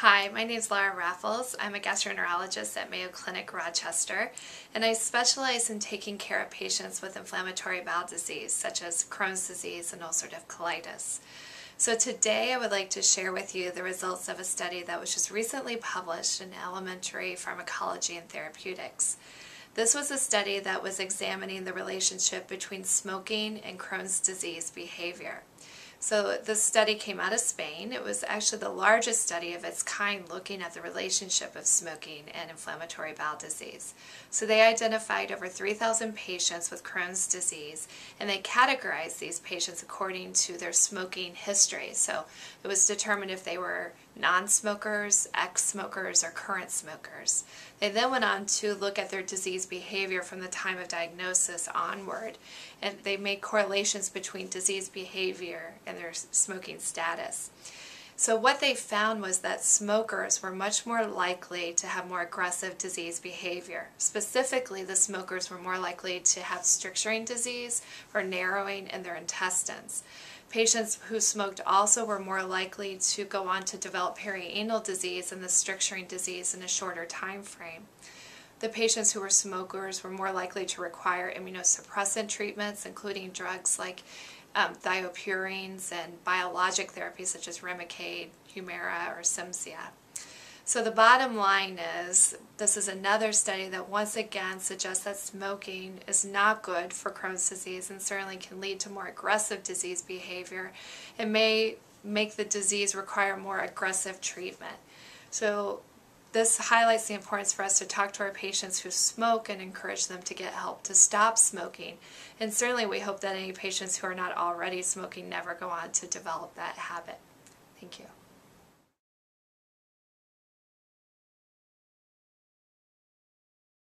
Hi, my name is Laura Raffals. I'm a gastroenterologist at Mayo Clinic Rochester, and I specialize in taking care of patients with inflammatory bowel disease, such as Crohn's disease and ulcerative colitis. So today I would like to share with you the results of a study that was just recently published in Alimentary Pharmacology and Therapeutics. This was a study that was examining the relationship between smoking and Crohn's disease behavior. So this study came out of Spain. It was actually the largest study of its kind looking at the relationship of smoking and inflammatory bowel disease. So they identified over 3,000 patients with Crohn's disease, and they categorized these patients according to their smoking history. So it was determined if they were non-smokers, ex-smokers, or current smokers. They then went on to look at their disease behavior from the time of diagnosis onward, and they made correlations between disease behavior and their smoking status. So what they found was that smokers were much more likely to have more aggressive disease behavior. Specifically, the smokers were more likely to have stricturing disease or narrowing in their intestines. Patients who smoked also were more likely to go on to develop perianal disease and the stricturing disease in a shorter time frame. The patients who were smokers were more likely to require immunosuppressant treatments, including drugs like thiopurines and biologic therapies such as Remicade, Humira, or Simponi. So the bottom line is, this is another study that once again suggests that smoking is not good for Crohn's disease and certainly can lead to more aggressive disease behavior and may make the disease require more aggressive treatment. So this highlights the importance for us to talk to our patients who smoke and encourage them to get help to stop smoking. And certainly we hope that any patients who are not already smoking never go on to develop that habit. Thank you.